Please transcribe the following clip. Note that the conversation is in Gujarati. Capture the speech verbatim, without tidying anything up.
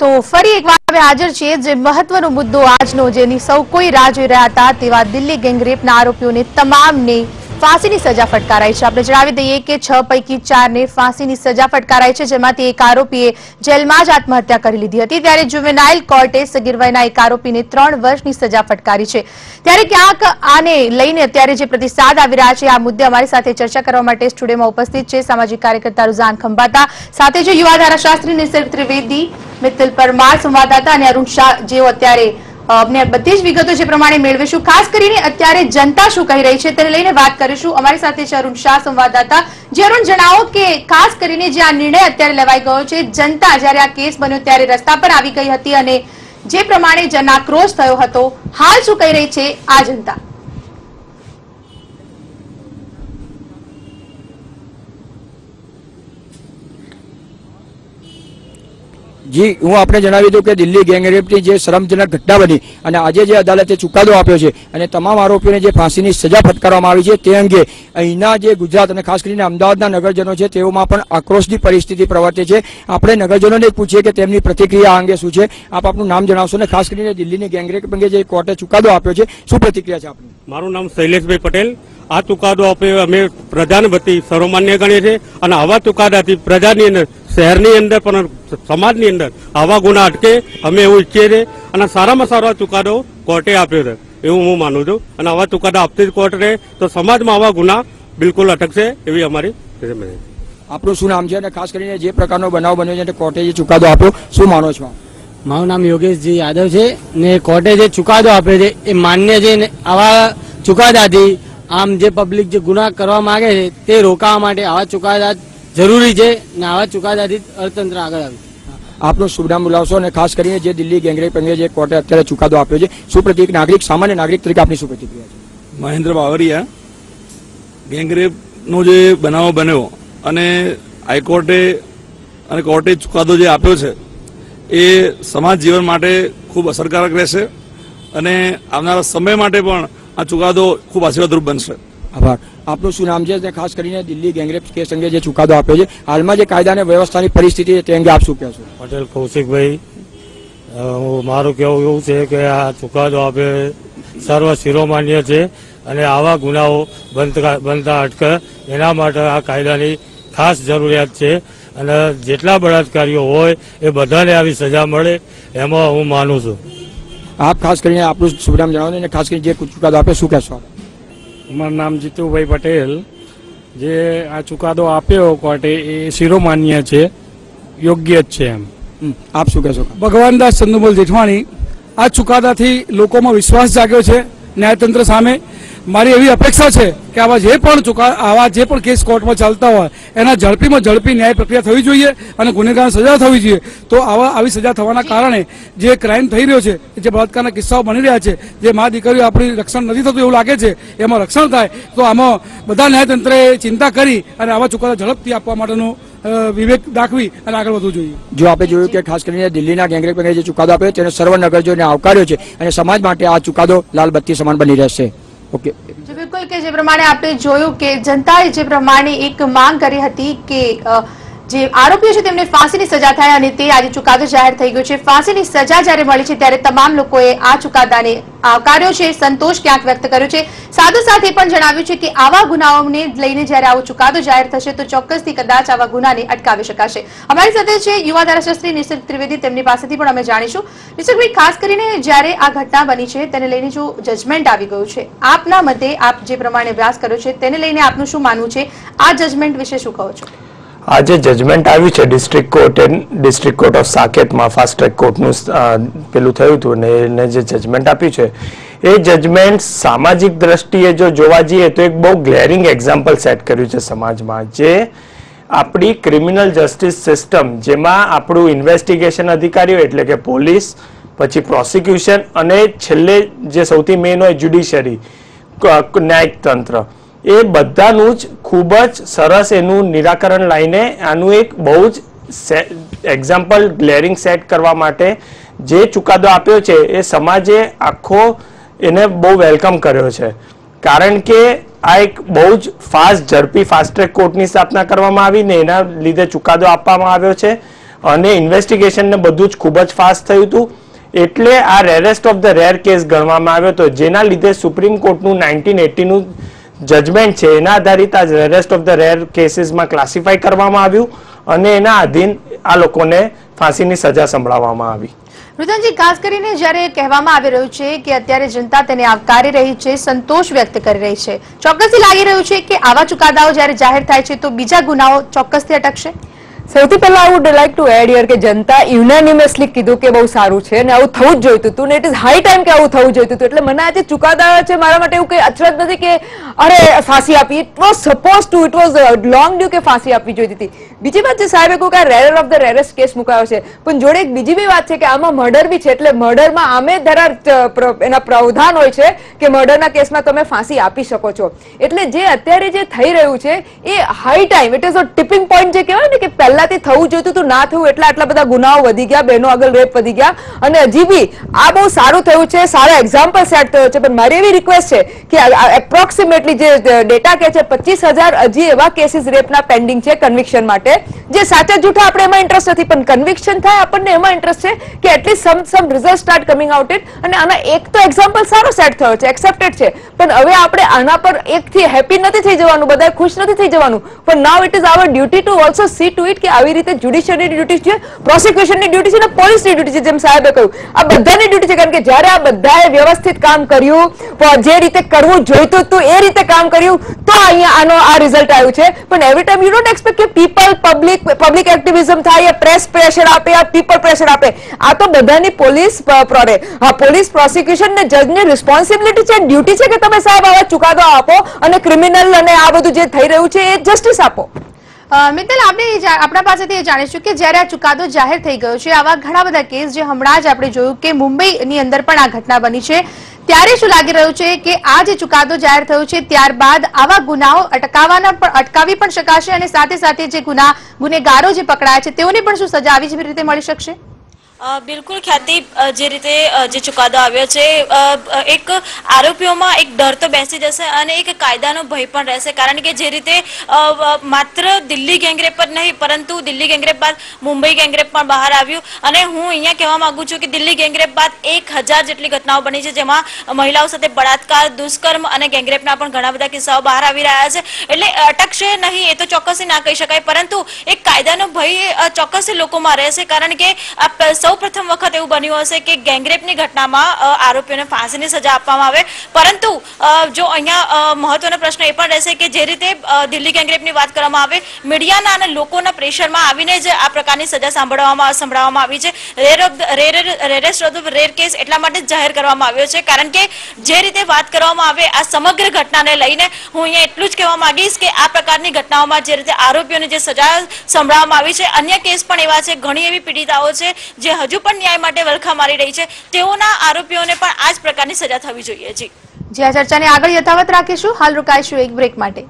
तो फरी एक વાર હાજર છે જે મહત્વનો મુદ્દો આજનો જેની સૌ કોઈ રાહ જોઈ રહ્યા હતા તેવા દિલ્હી ગેંગરેપના આરોપીઓને તમામને ફાંસીની સજા ફટકારાઈ છે। આપણે જણાવી દઈએ કે છ પૈકી ચાર ને ફાંસીની સજા ફટકારાઈ છે, જેમાંથી એક આરોપીએ જેલમાં જ આત્મહત્યા કરી લીધી હતી। ત્યારે જુવેનાઇલ કોર્ટે સગીરવયના એક આરોપીને ત્રણ વર્ષની સજા ફટકારી છે। ત્યારે ક્યાંક આને લઈને અત્યારે જે પ્રતિસાદ આવી રહ્યા છે આ મુદ્દે અમારી સાથે ચર્ચા કરવા માટે સ્ટુડિયોમાં ઉપસ્થિત છે સામાજિક કાર્યકર્તા રૂઝાન ખંભાતા, સાથે જ યુવા ધારાશાસ્ત્રી નિસર્ગ ત્રિવેદી, मित्तल परमार संवाददाता ने अरुण शाह जो अत्यारे अपने बधी ज विगतो जे प्रमाणे मेळवीशु। खास करीने अत्यारे जनता शुं कही रही छे तेने लईने वात करीशुं। अमारी साथे छे अरुण शाह संवाददाता। जे अरुण, जणावो के खास करीने जे आ निर्णय अत्यारे लेवाई गयो छे, जनता ज्यारे आ केस बन्यो त्यारे रस्ता पर आवी गई हती अने जे प्रमाणे जनाक्रोश थयो हतो, हाल शुं कही रही छे आ जनता? जी हूँ आपने जणावी दूं के दिल्ही गैंगरेपनी जे शरमजनक घटना बनी अने आजे जे अदालते चुकादो आप्यो छे अने तमाम आरोपीओने जे फांसीनी सजा फटकारवामां आवी छे ते अंगे अहींना जे गुजरात अने खास करीने अमदावादना नगरजनो छे तेओमां पण आक्रोशनी परिस्थिति प्रवर्ते छे। आपणे नगरजनोने पूछीए के तेमनी प्रतिक्रिया आ अंगे शुं छे। आप आपनुं नाम जणावशो अने खास करीने दिल्हीनी गैंगरेप अंगे जे कोर्टे चुकादो आप्यो छे शुं प्रतिक्रिया छे आपनी? मारुं नाम शैलेशभाई पटेल। आ चुकादो आपे अमे प्रधान वती सर्वमान्य गणीए छे अने आवा चुकादाथी प्रजानी अंदर शहरनी अंदर पण समाजनी अंदर आवा गुना अटके अमे एवुं इच्छीए छे अने सारामां सारो चुकादो कोर्टे आप्यो छे एवुं हुं मानु छुं अने आवा चुकादा आपती ज कोर्ट रहे तो समाजमां आवा गुना बिलकुल अटकशे एवी अमारी माने। आपनुं शुं नाम छे अने खास करीने जे प्रकारनो बनाव बन्यो छे कोर्टे जे चुकादो आप्यो शुं मानो छो? मारुं नाम योगेश जी यादव छे ने कोर्टे जे चुकादो आप्यो छे ए मान्य छे ने आवा चुकादाथी आम जे पब्लिक जे गुना करवा मांगे छे ते रोकवा माटे आवा चुकादा जरूरी छे ने आवा चुकादाथी अर्थतंत्र आगळ आवे। आपनो शुभ नाम बुलावशो अने खास करीने जे दिल्ही गैंगरेप अंगे जे कोर्टे अत्यारे चुकादो आप्यो छे शुं प्रतिक्रिया नागरिक सामान्य नागरिक तरीके आपनी शुं प्रतिक्रिया छे? महेंद्र बावरिया। गैंगरेपनो जे बनाव बन्यो अने हाईकोर्टे अने कोर्टे चुकादो जे आप्यो छे ए समाज जीवन माटे खूब असरकारक रहेशे अने आवनारा समय माटे पण आ चुकादो खूब आशीर्वादरूप बनशे। आभार। आपनुं शुं नाम छे? खास करीने दिल्ही गैंगरेप केस अंगे जे चुकादो आप्यो छे हालमां जे कायदा अने व्यवस्थानी परिस्थिति छे ते अंगे आप शुं कहेशो? पटेल कौशिकभाई, मारुं कहेवुं एवुं छे के आ चुकादो आपे सर्व शिरोमान्य छे अने आवा गुनाओ बनता अटके एना माटे आ कायदानी खास जरूरियात छे अने जेटला बलात्कारीओ होय ए बधाने आवी सजा मळे एमां हुं मानुं छुं। आप खास करीने आपनुं शुभ नाम जणावो अने खास करीने जे चुकादो आपे शुं कहेशो? મારું નામ જીતુભાઈ પટેલ। જે આ ચુકાદો આપ્યો કોર્ટે એ શિરોમાન્ય છે, યોગ્ય જ છે એમ આપ શું કહેશો? ભગવાનદાસ ચંદુમલ જેઠવાણી। આ ચુકાદાથી લોકોમાં વિશ્વાસ જાગ્યો છે ન્યાયતંત્ર સામે। મારી એવી અપેક્ષા છે કે આવા જે પણ ચુકા આવા જે પણ કેસ કોર્ટમાં ચાલતા હોય એના ઝડપીમાં ઝડપી ન્યાય પ્રક્રિયા થવી જોઈએ અને ગુનેગારને સજા થવી જોઈએ। તો આવા આવી સજા થવાના કારણે જે ક્રાઇમ થઈ રહ્યો છે, જે બળાત્કારના કિસ્સાઓ બની રહ્યા છે, જે મા દીકરીઓ આપણી રક્ષણ નથી થતું એવું લાગે છે, એમાં રક્ષણ થાય તો આમાં બધા ન્યાયતંત્રએ ચિંતા કરી અને આવા ચુકાદા ઝડપથી આપવા માટેનું વિવેક દાખવી અને આગળ વધવું જોઈએ। જો આપણે જોયું કે ખાસ કરીને દિલ્હીના ગેંગરેપ અંગે જે ચુકાદો આપ્યો તેનો સર્વ નગરજનોને આવકાર્યો છે અને સમાજ માટે આ ચુકાદો લાલ બત્તી સમાન બની રહેશે। ઓકે, જો બિલકુલ કે જે પ્રમાણે આપણે જોયું કે જનતાએ જે પ્રમાણે એક માંગ કરી હતી કે જે આરોપીઓ છે તેમને ફાંસીની સજા થાય અને તે આજે ચુકાદો જાહેર થઈ ગયો છે। ફાંસીની સજા જ્યારે મળી છે ત્યારે તમામ લોકોએ આ ચુકાદાને આવકાર્યો છે, સંતોષ ક્યાંક વ્યક્ત કર્યો છે। સાથોસાથ એ પણ જણાવ્યું છે કે આવા ગુનાઓને લઈને જ્યારે આવો ચુકાદો જાહેર થશે તો ચોક્કસથી કદાચ આવા ગુનાને અટકાવી શકાશે। અમારી સાથે છે યુવા ધારાશાસ્ત્રી નિસર્ગ ત્રિવેદી, તેમની પાસેથી પણ અમે જાણીશું। નિસર્ગભાઈ, ખાસ કરીને જ્યારે આ ઘટના બની છે તેને લઈને જો જજમેન્ટ આવી ગયું છે, આપના મતે આપ જે પ્રમાણે અભ્યાસ કર્યો છે તેને લઈને આપનું શું માનવું છે? આ જજમેન્ટ વિશે શું કહો છો? आज जजमेंट आवी छे district court and district court of Saket में फास्ट ट्रेक कोर्टनु पेलू थयुं हतुं ने एने जे जजमेंट आप्युं छे ए जजमेंट सामाजिक दृष्टिए जो जोवा जईए तो एक बहु ग्लेरिंग एक्जाम्पल सेट कर्युं छे समाजमां। जे आपणी क्रिमिनल जस्टिस सिस्टम जेमां आपणुं इन्वेस्टिगेशन अधिकारी एटले के पोलीस, पछी प्रोसिक्यूशन अने छेल्ले जे सौथी मेन होय ज्युडिशरी न्यायतंत्र ए बधानुं ज खूब ज सरस एनुं निराकरण लाईने आनुं एक बहु ज एक्जाम्पल ग्लेरिंग सेट करवा माटे जे चुकादो आप्यो छे ए समाजे आखो एने बहु वेलकम कर्यो छे। कारण के आ एक बहु ज फास्ट झड़पी फास्ट ट्रेक कोर्टनी स्थापना करवामां आवी ने एना लीधे चुकादो आपवामां आव्यो छे અને ઇન્વેસ્ટિગેશન ને બધું જ ખૂબ જ ફાસ્ટ થયું હતું એટલે આ rarest of the rare case ગણવામાં આવ્યો હતો, જેના લીધે સુપ્રીમ કોર્ટનું ઓગણીસો એંસી નું જજમેન્ટ છે એના આધારિત આ રેરેસ્ટ ઓફ ધ રેર કેસીસમાં ક્લાસિફાય કરવામાં આવ્યું અને એના આધીન આ લોકોને ફાંસીની સજા સંભળાવવામાં આવી. રુદનજી, ખાસ કરીને જ્યારે કહેવામાં આવી રહ્યું છે કે અત્યારે જનતા તેને આવકારી રહી છે, સંતોષ વ્યક્ત કરી રહી છે, ચોક્કસથી લાગી રહ્યું છે કે આવા ચુકાદાઓ જ્યારે જાહેર થાય છે તો બીજા ગુનાઓ ચોક્કસથી અટકશે. સૌથી પહેલા I would like to add here કે જનતા યુનાનિમસલી કીધું કે બહુ સારું છે અને આવું થવું જ જોઈતું હતું ને ઇટ ઇઝ હાઈ ટાઈમ કે આવું થવું જોઈતું હતું. એટલે મને આજે ચુકાદા છે મારા માટે એવું કંઈ અચરજ નથી કે અરે ફાંસી આપી, it was suppose to it was long due કે ફાંસી આપવી જોઈતી હતી. બીજી વાત છે સાહેબે કહ્યું કે rarer of the rarest case મુકાયો છે, પણ જોડે એક બીજી બી વાત છે કે આમાં મર્ડર બી છે. એટલે મર્ડરમાં આમે ધરા એના પ્રાવધાન હોય છે કે મર્ડરના કેસમાં તમે ફાંસી આપી શકો છો. એટલે જે અત્યારે જે થઈ રહ્યું છે એ high time, it is a tipping point જે કહેવાય ને કે પહેલાથી થવું જોઈતું હતું, ના થયું એટલે આટલા બધા ગુનાઓ વધી ગયા, બહેનો આગળ રેપ વધી ગયા. અને હજી બી આ બહુ સારું થયું છે, સારા એક્ઝામ્પલ સેટ થયો છે, પણ મારી એવી રિક્વેસ્ટ છે કે એપ્રોક્સિમેટલી જે ડેટા કહે છે પચીસ હજાર હજી એવા કેસીસ રેપના પેન્ડિંગ છે કન્વિક્શન માટે, જે સાચા જૂઠા આપણે એમાં ઇન્ટરેસ્ટ નથી પણ કન્વિક્શન થાય આપણને એમાં ઇન્ટરેસ્ટ છે કે at least some some result start coming out it. અને આના એક તો એક્ઝામ્પલ સારો સેટ થયો છે, એક્સેપ્ટેડ છે, પણ હવે આપણે આના પર એકથી હેપી નથી થઈ જવાનું, બધા ખુશ નથી થઈ જવાનું. પણ now it is our duty to also see to it કે આવી રીતે જ્યુડિશિયરીની ડ્યુટી છે, પ્રોસિક્યુશનની ડ્યુટી છે અને પોલીસની ડ્યુટી છે, જેમ સાહેબે કહ્યું આ બધાની ડ્યુટી છે. કારણ કે જ્યારે આ બધાએ વ્યવસ્થિત કામ કર્યું, જે રીતે કરવું જોઈતું હતું એ રીતે કામ કર્યું તો અહીંયા આનો આ રિઝલ્ટ આવ્યું છે. પણ every time you don't expect કે પીપલ પબ્લિક પબ્લિક એક્ટિવિઝમ થાય, પ્રેસ પ્રેશર આપે, પીપલ પ્રેશર આપે. આ તો બધાની પોલીસ પોલીસ પ્રોસિક્યુશન ને જજની રિસ્પોન્સિબિલિટી છે, ડ્યુટી છે કે તમે સાહેબ આવા ચુકાદો આપો અને ક્રિમિનલ અને આ બધું જે થઈ રહ્યું છે એ જસ્ટિસ આપો. મિત્તલ, આપણે આપણા પાસેથી એ જાણીશું કે જ્યારે આ ચુકાદો જાહેર થઈ ગયો છે, આવા ઘણા બધા કેસ જે હમણાં જ આપણે જોયું કે મુંબઈની અંદર પણ આ ઘટના બની છે, ત્યારે શું લાગી રહ્યું છે કે આ જે ચુકાદો જાહેર થયો છે ત્યારબાદ આવા ગુનાઓ અટકાવવાના પણ અટકાવી પણ શકાશે અને સાથે સાથે જે ગુના ગુનેગારો જે પકડાયા છે તેઓને પણ શું સજા આવી જ રીતે મળી શકશે? બિલકુલ ખ્યાતિ, જે રીતે જે ચુકાદો આવ્યો છે એક આરોપીઓમાં એક ડર તો બેસી જશે અને એક કાયદાનો ભય પણ રહેશે. કારણ કે જે રીતે માત્ર દિલ્હી ગેંગરેપ પર નહીં પરંતુ દિલ્હી ગેંગરેપ બાદ મુંબઈ ગેંગરેપ પણ બહાર આવ્યું અને હું અહીંયા કહેવા માગું છું કે દિલ્હી ગેંગરેપ બાદ એક હજાર જેટલી ઘટનાઓ બની છે જેમાં મહિલાઓ સાથે બળાત્કાર, દુષ્કર્મ અને ગેંગરેપના પણ ઘણા બધા કિસ્સાઓ બહાર આવી રહ્યા છે. એટલે અટકશે નહીં એ તો ચોક્કસથી ના કહી શકાય, પરંતુ એક કાયદાનો ભય ચોક્કસથી લોકોમાં રહેશે. કારણ કે આ પ્રથમ વખત એવું બન્યું હશે કે ગેંગરેપની ઘટનામાં આરોપીઓને ફાંસીની સજા આપવામાં આવે. પરંતુ જો અહીંયા મહત્વનો પ્રશ્ન એ પણ રહેશે કે જે રીતે દિલ્હી ગેંગરેપની વાત કરવામાં આવે, મીડિયાના અને લોકોના પ્રેશરમાં આવીને જ આ પ્રકારની સજા સાંભળવામાં સંભળાવવામાં આવી છે. Rare of rare rarest of rare case એટલા માટે જાહેર કરવામાં આવ્યો છે કારણ કે જે રીતે વાત કરવામાં આવે આ સમગ્ર ઘટનાને લઈને હું અહીંયા એટલું જ કહેવા માંગીશ કે આ પ્રકારની ઘટનાઓમાં જે રીતે આરોપીઓને જે સજા સંભળાવવામાં આવી છે, અન્ય કેસ પણ એવા છે, ઘણી એવી પીડિતાઓ છે જે હજુ પણ ન્યાય માટે વલખા મારી રહી છે, તેઓના આરોપીઓને પણ આ જ પ્રકારની સજા થવી જોઈએ. જી જી આ ચર્ચાને આગળ યથાવત રાખીશું, હાલ રોકાઈશું એક બ્રેક માટે.